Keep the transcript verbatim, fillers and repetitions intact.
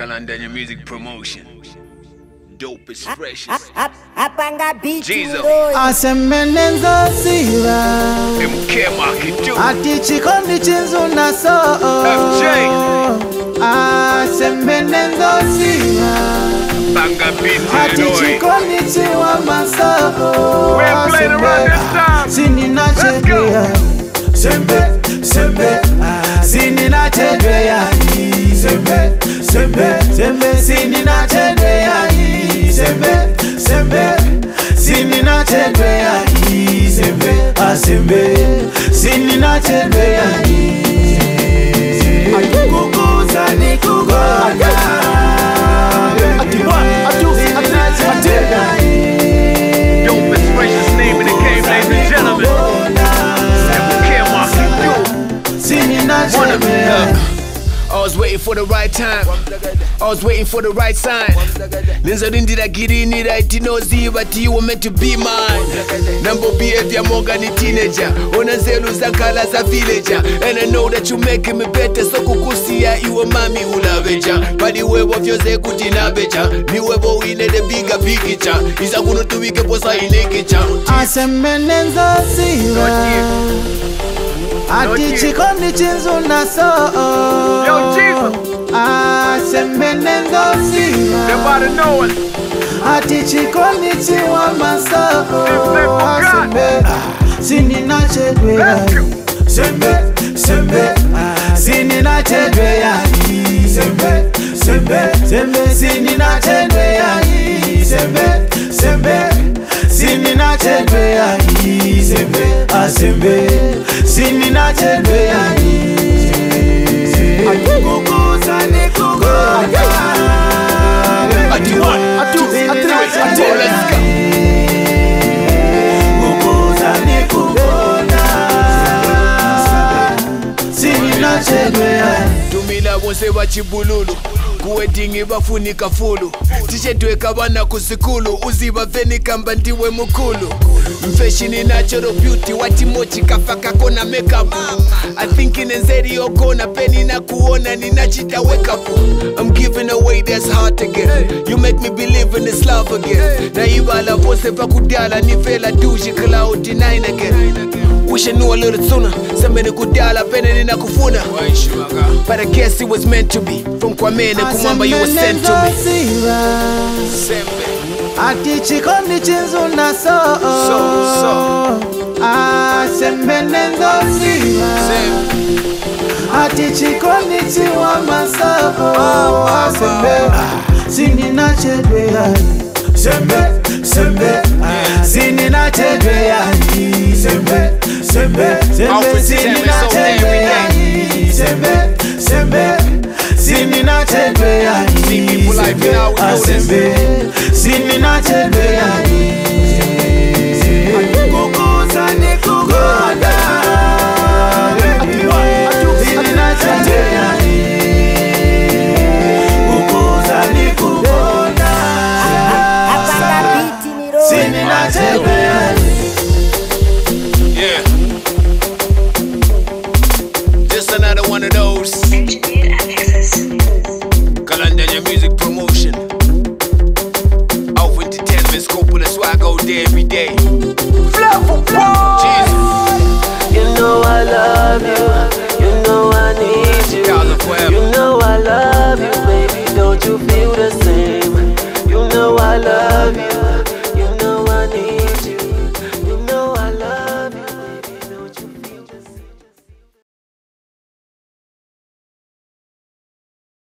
Kalanda and your music promotion. Dope is precious. Jesus. Asembe nenzo sila. Mkema kitu. Atichikondi chinzu na soo. F J. Asembe nenzo sila. Banga beat Illinois. We're playing around this time. Let's go. Sembe, sini na chedwe ya hii. Sembe, sembe, sembe, sini na chedwe ya hii. Sembe, sembe, sini na chedwe ya hii. Sembe, asembe, sini na chedwe ya hii. Akikukuza ni kugonga. Akiwa, akiwa, akiwa, akiwa. Yo, Miss Gracious name in the game, ladies and gentlemen. I was waiting for the right time. I was waiting for the right sign. Lenzo didn't did I get in it, I didn't know Z, but you were meant to be mine. Number behavior moga ni teenager. Ona zenu zakala za villager. And I know that you making me better. So kukusia iwe mami ulaveja. Badi webo vyoze kutinabeja. Ni webo wine the bigger picture. Isa kuno tuwike posa inekecha. Asembe Lenzo Zira. Ati chikondi chinzu na soo. Yo, Jesus. Asembe nenzo sila. Everybody know it. Ati chikondi chiwa masoo. Asembe, sini na chedwe ya hii. Sembe, sembe, sini na chedwe ya hii. Sembe, sembe, sembe, sini na chedwe ya hii. Sembe, sembe, sini na chedwe ya hii. Sembe, asembe, sini na chedwe ya hii. Akikukuza ni kugonga. Atiwa, atu, atu, atu, let's go. Kukuza ni kugonga. Sini na chedwe ya hii. Tumila wose wachibululu. Kuwedingi wafunika fulu. Tishetwe kawana kusikulu. Uzi waveni kamba ndiwe mukulu. Mfeshini natural beauty. Watimochi kafaka kona makeup. I think in nzeri okona. Peni na kuona ninachita wake up. I'm giving away this heart again. You make me believe in this love again. Na iwala vose pakudala. Nivela dushi kala udinine again. Wish I knew a little sooner. Somebody could dial up and then I could phone her. But I guess it was meant to be. From Kwame and Kumamba, you were sent to me. Sembe. Atichikondi chinzu na soo. So, so. Asembe nenzo sila. Sembe. Atichikondi chiwa masoo. Asembe. Sini na chedwe ya. Sembe. Sembe. Sini na chedwe ya. Sembe. Sembe, sembe, sini na chedwe ya hii. Sembe, sembe, sini na chedwe ya hii. Asembe, sini na chedwe ya hii. Akikukuza ni kugonga. Sini na chedwe ya hii. Kukuza ni kugonga. Sini na chedwe ya hii. Every day, flow, flow. Jesus. You know I love you. You know I need you. You know I love you, baby. Don't you feel the same? You know I love you.